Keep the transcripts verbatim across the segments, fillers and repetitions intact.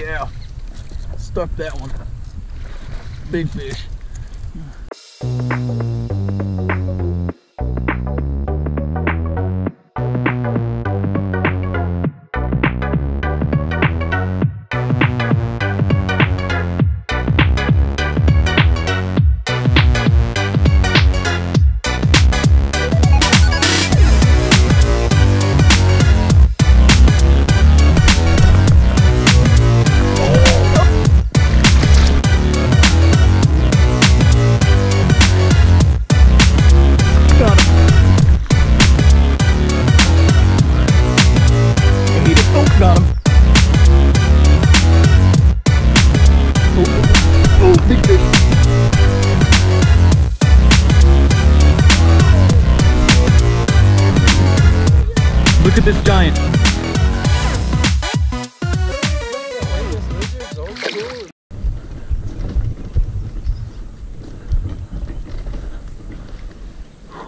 Yeah, stuck that one. Big fish. Look at this giant.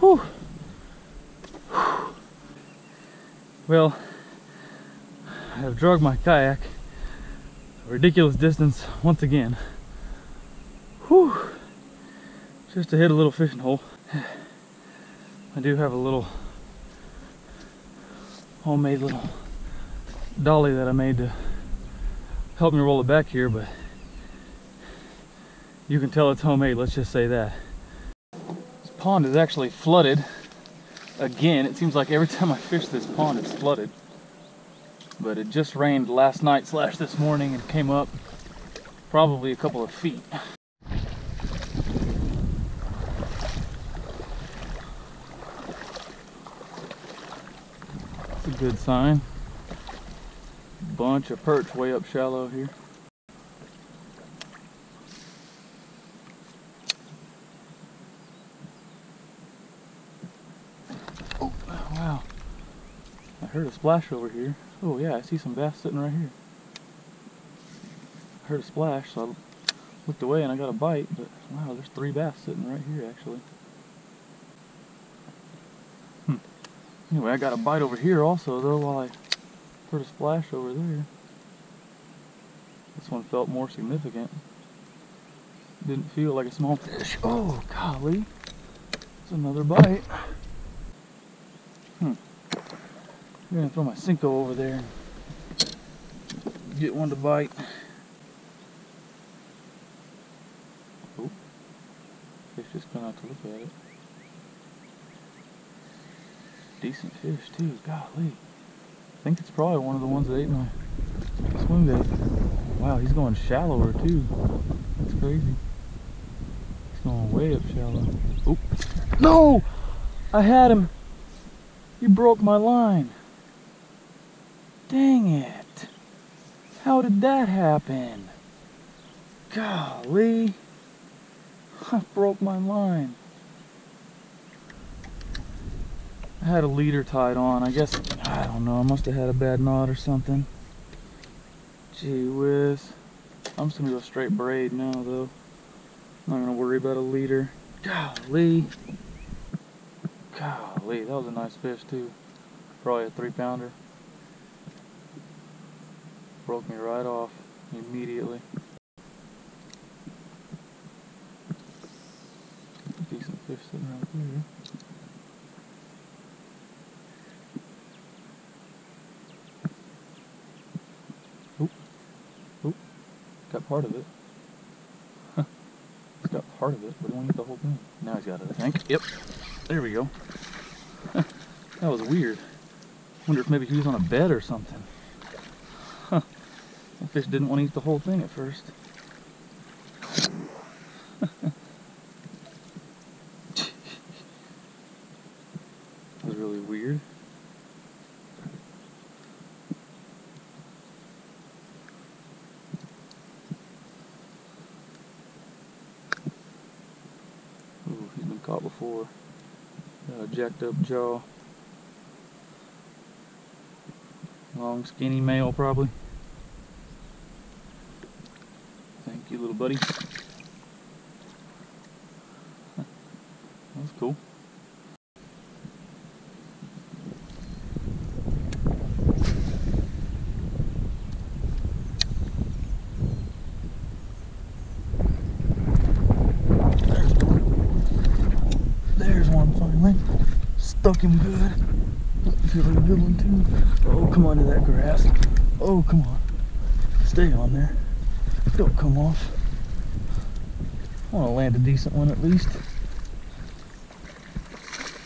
Whew. Whew. Well, I've dragged my kayak a ridiculous distance once again. Whew. Just to hit a little fishing hole. I do have a little homemade little dolly that I made to help me roll it back here, but you can tell it's homemade, let's just say that. This pond is actually flooded again. It seems like every time I fish this pond it's flooded, but it just rained last night slash this morning and came up probably a couple of feet. Good sign. Bunch of perch way up shallow here. Oh, wow. I heard a splash over here. Oh yeah, I see some bass sitting right here. I heard a splash, so I looked away and I got a bite, but wow, there's three bass sitting right here actually. Anyway, I got a bite over here also, though, while I heard a splash over there. This one felt more significant. Didn't feel like a small fish. Oh, golly. That's another bite. Hmm. I'm going to throw my Senko over there. Get one to bite. Oh. Fish just going to have to look at it. Decent fish too, golly. I think it's probably one of the ones that ate my swim bait. Wow, he's going shallower too. That's crazy. He's going way up shallow. Oh, no! I had him. He broke my line. Dang it. How did that happen? Golly. I broke my line. I had a leader tied on, I guess. I don't know, I must have had a bad knot or something. Gee whiz. I'm just gonna go straight braid now though. I'm not gonna worry about a leader. Golly. Golly, that was a nice fish too. Probably a three pounder. Broke me right off immediately. Decent fish sitting right there. Got part of it. Huh. He's got part of it, but he won't eat the whole thing. Now he's got it, I think. Yep. There we go. Huh. That was weird. Wonder if maybe he was on a bed or something. Huh. That fish didn't want to eat the whole thing at first. That was really weird. Caught before. Got a jacked up jaw. Long skinny male probably. Thank you, little buddy. That was cool. Fine line. Stuck him good. Feel like a good one too. Oh, come onto that grass. Oh, come on. Stay on there. Don't come off. I want to land a decent one at least.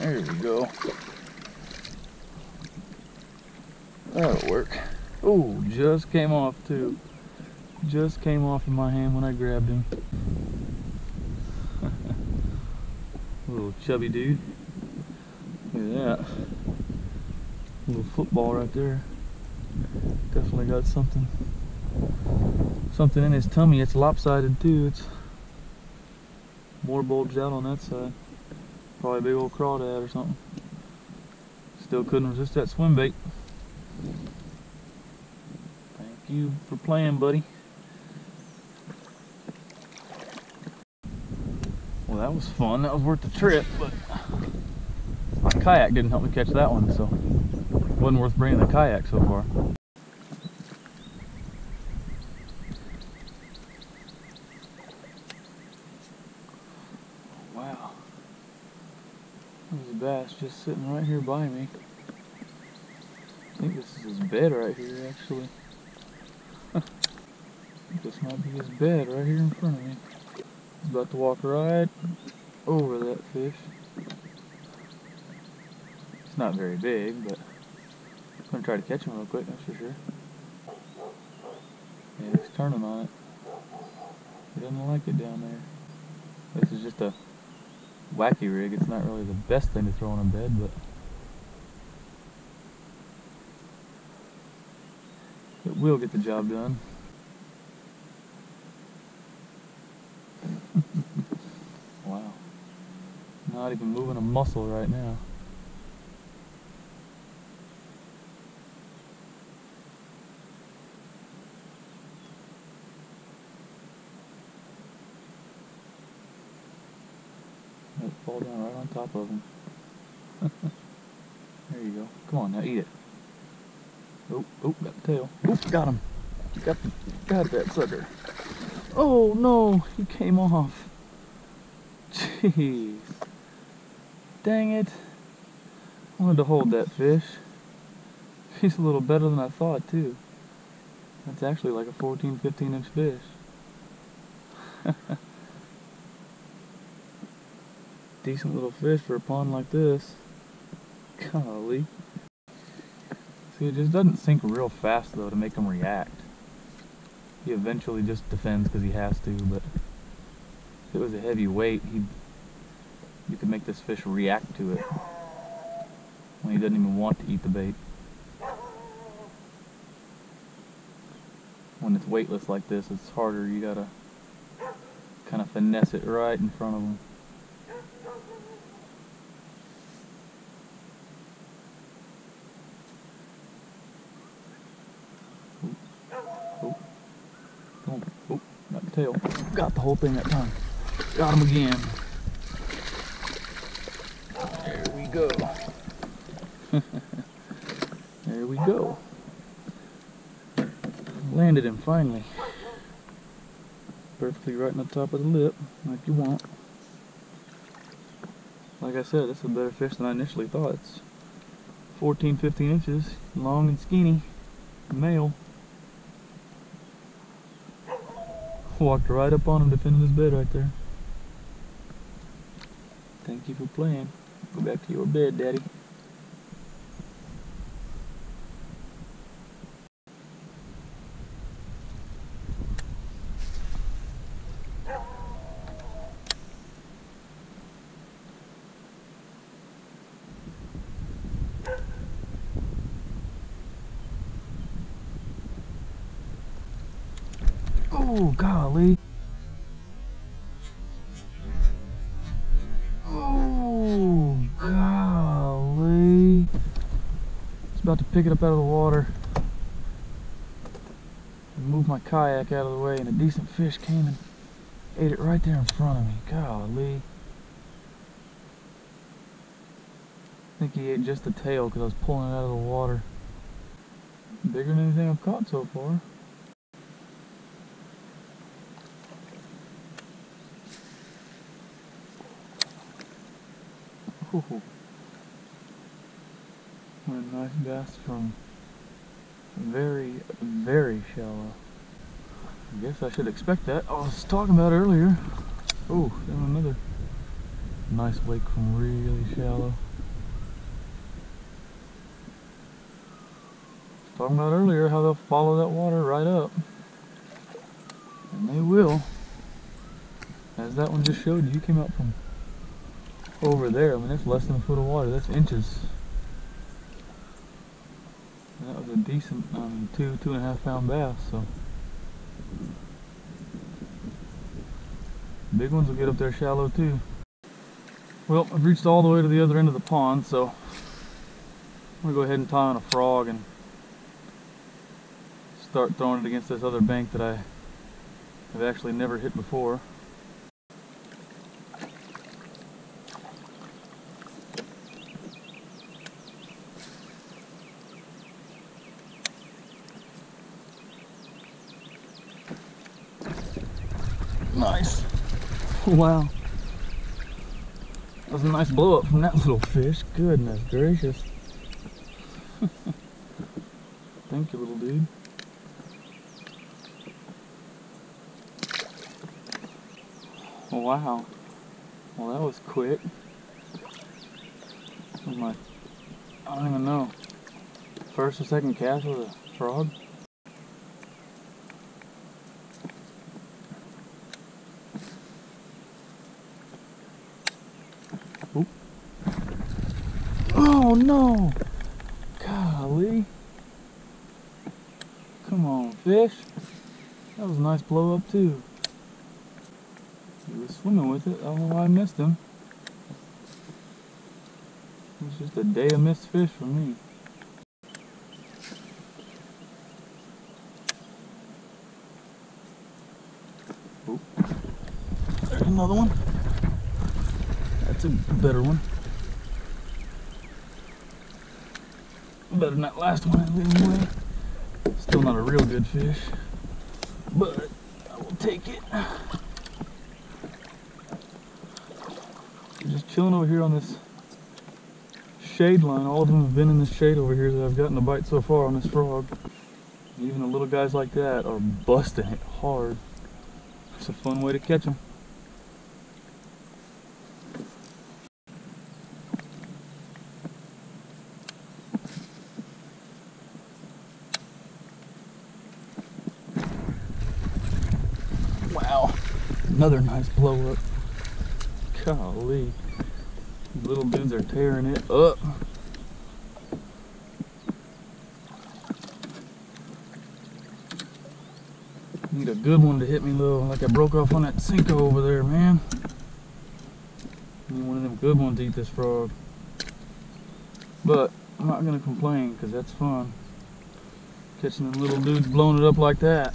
There we go. That'll work. Oh, just came off too. Just came off in my hand when I grabbed him. Little chubby dude. Look at that. Little football right there. Definitely got something. Something in his tummy. It's lopsided too. It's more bulged out on that side. Probably a big old crawdad or something. Still couldn't resist that swim bait. Thank you for playing, buddy. Well, that was fun. That was worth the trip, but my kayak didn't help me catch that one, so it wasn't worth bringing the kayak so far. Bass just sitting right here by me. I think this is his bed right here, actually. I think this might be his bed right here in front of me. He's about to walk right over that fish. It's not very big, but I'm gonna try to catch him real quick, that's for sure. Yeah, he's turning on it. He doesn't like it down there. This is just a wacky rig. It's not really the best thing to throw on a bed, but it will get the job done. Wow. Not even moving a muscle right now. Fall down right on top of him. There you go. Come on now, eat it. Oh, oh, got the tail. Oop, got him. Got the, got that sucker. Oh no, he came off. Jeez. Dang it. I wanted to hold that fish. He's a little better than I thought too. That's actually like a fourteen, fifteen inch fish. Decent little fish for a pond like this. Golly. See, it just doesn't sink real fast though to make him react. He eventually just defends because he has to, but if it was a heavy weight, he you could make this fish react to it when he doesn't even want to eat the bait. When it's weightless like this, it's harder. You gotta kind of finesse it right in front of him. Tail. Got the whole thing that time. Got him again. There we go. There we go. Landed him finally. Perfectly right in the top of the lip, like you want. Like I said, this is a better fish than I initially thought. It's fourteen, fifteen inches, long and skinny, male. Walked right up on him, defending his bed right there. Thank you for playing. Go back to your bed, Daddy. Oh, golly. Oh, golly. Just about to pick it up out of the water. And move my kayak out of the way, and a decent fish came and ate it right there in front of me. Golly. I think he ate just the tail because I was pulling it out of the water. Bigger than anything I've caught so far. What a nice bass from very, very shallow. I guess I should expect that. I was talking about earlier. Oh, there's another nice wake from really shallow. Talking about earlier how they'll follow that water right up. And they will. As that one just showed you, you came out from over there. I mean, that's less than a foot of water. That's inches. And that was a decent um, two, two and a half pound bass. So big ones will get up there shallow too. Well, I've reached all the way to the other end of the pond, so I'm gonna go ahead and tie on a frog and start throwing it against this other bank that I have actually never hit before. Nice. Wow. That was a nice blow up from that little fish. Goodness gracious. Thank you, little dude. Wow. Well, that was quick. That was my, I don't even know, first or second cast with a frog. Oop. Oh no! Golly! Come on, fish. That was a nice blow up too. He was swimming with it. I don't know why I missed him. It was just a day of missed fish for me. Oop. There's another one. That's a better one. Better than that last one anyway. Still not a real good fish, but I will take it. Just chilling over here on this shade line. All of them have been in the shade over here that I've gotten a bite so far on this frog. Even the little guys like that are busting it hard. It's a fun way to catch them. Wow, another nice blow up. Golly, these little dudes are tearing it up. Need a good one to hit me low, like I broke off on that Cinco over there, man. Need one of them good ones to eat this frog. But I'm not gonna complain, because that's fun. Catching them little dudes blowing it up like that.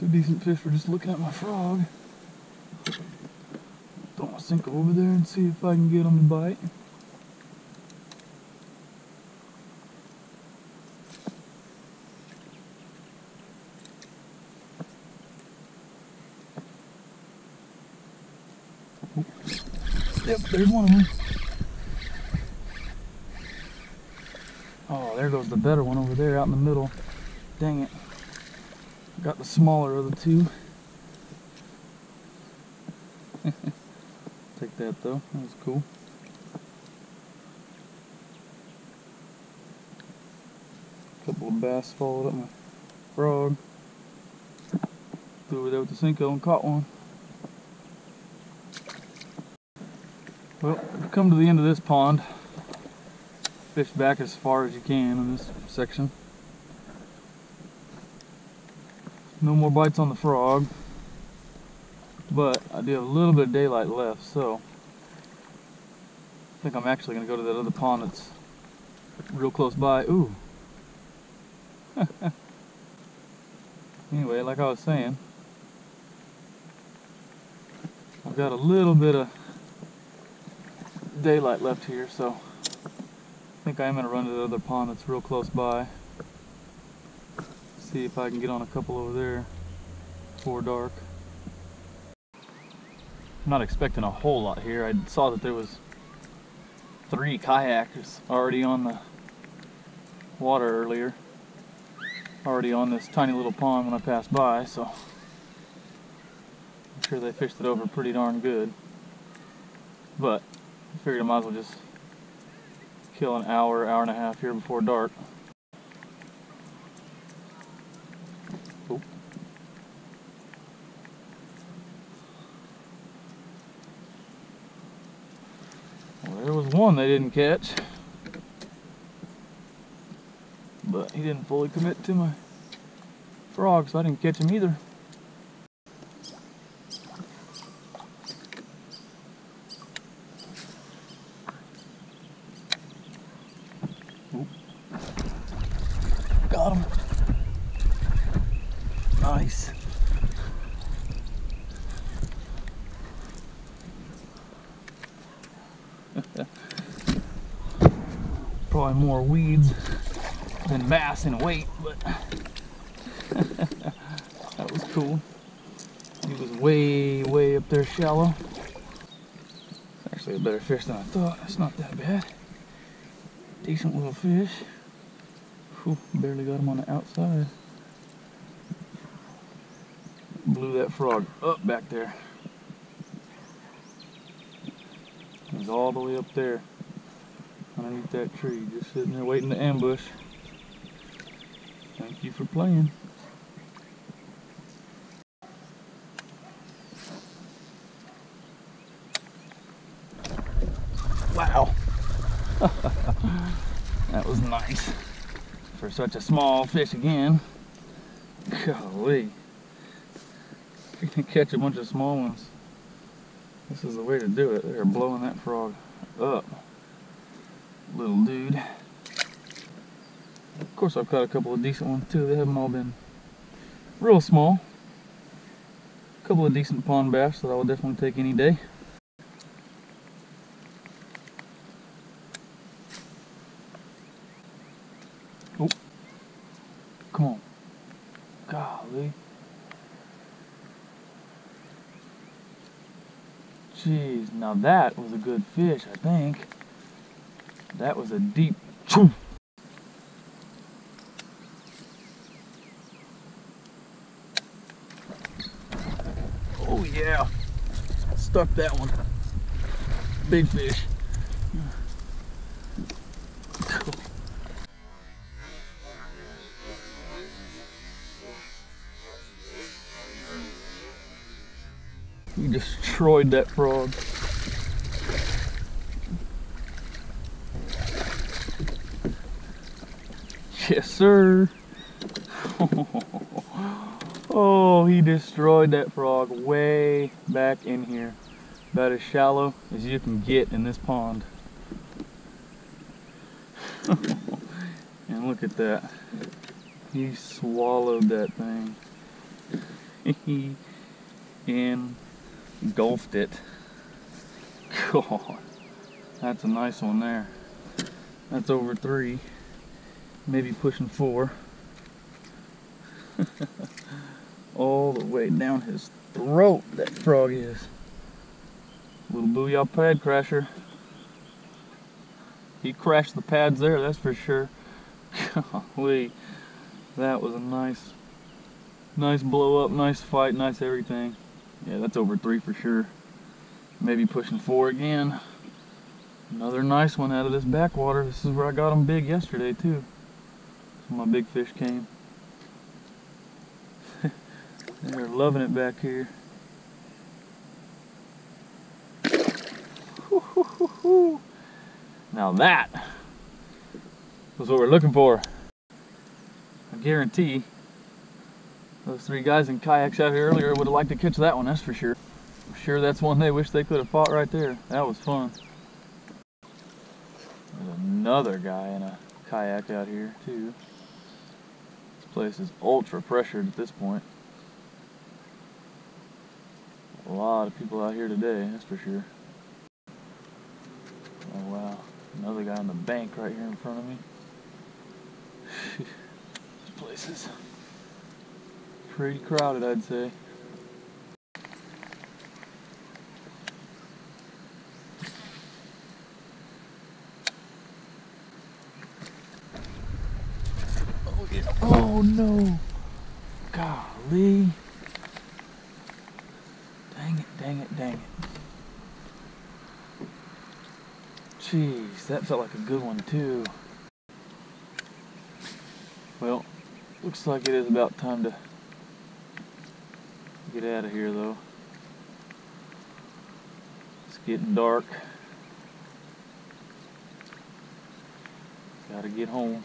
Two decent fish were just looking at my frog. Don't want to sink over there and see if I can get them to bite. Yep, there's one of them. Oh, there goes the better one over there out in the middle. Dang it. Got the smaller of the two. Take that though, that was cool. Couple of bass followed up my frog. Threw it over with the Cinco and caught one. Well, we've come to the end of this pond. Fish back as far as you can in this section. No more bites on the frog, but I do have a little bit of daylight left, so I think I'm actually going to go to that other pond that's real close by. Ooh. Anyway, like I was saying, I've got a little bit of daylight left here, so I think I am going to run to the other pond that's real close by. See if I can get on a couple over there before dark. not expecting a whole lot here. I saw that there was three kayakers already on the water earlier, already on this tiny little pond when I passed by, so I'm sure they fished it over pretty darn good. But I figured I might as well just kill an hour, hour and a half here before dark. Oh. Well, there was one they didn't catch, but he didn't fully commit to my frog, so I didn't catch him either. Got him. Nice. Probably more weeds than mass and weight, but that was cool. He was way, way up there shallow. It's actually a better fish than I thought. It's not that bad. Decent little fish. Ooh, barely got him on the outside. Blew that frog up back there. He's all the way up there underneath that tree, just sitting there waiting to ambush. Thank you for playing. Wow. That was nice. For such a small fish again. Golly. If you can catch a bunch of small ones, this is the way to do it. They're blowing that frog up. Little dude. Of course I've caught a couple of decent ones too. They haven't all been real small. A couple of decent pond bass that I will definitely take any day. Oh, come on. Golly. Jeez, now that was a good fish, I think. That was a deep choo. Oh yeah, stuck that one. Big fish. He destroyed that frog. Yes, sir. Oh, he destroyed that frog way back in here. About as shallow as you can get in this pond. And look at that. He swallowed that thing. And engulfed it. God, that's a nice one there. That's over three, maybe pushing four. All the way down his throat that frog is. Little Booyah Pad Crasher. He crashed the pads there, that's for sure. Golly, that was a nice, nice blow up, nice fight, nice everything. Yeah, that's over three for sure. Maybe pushing four again. Another nice one out of this backwater. This is where I got them big yesterday too. That's when my big fish came. They're loving it back here. Now that was what we're looking for. I guarantee those three guys in kayaks out here earlier would have liked to catch that one, that's for sure. I'm sure that's one they wish they could have fought right there. That was fun. There's another guy in a kayak out here, too. This place is ultra pressured at this point. A lot of people out here today, that's for sure. Oh wow, another guy on the bank right here in front of me. This place is pretty crowded, I'd say. Oh no! Golly! Dang it, dang it, dang it. Jeez, that felt like a good one too. Well, looks like it is about time to get out of here though. It's getting dark. Gotta get home.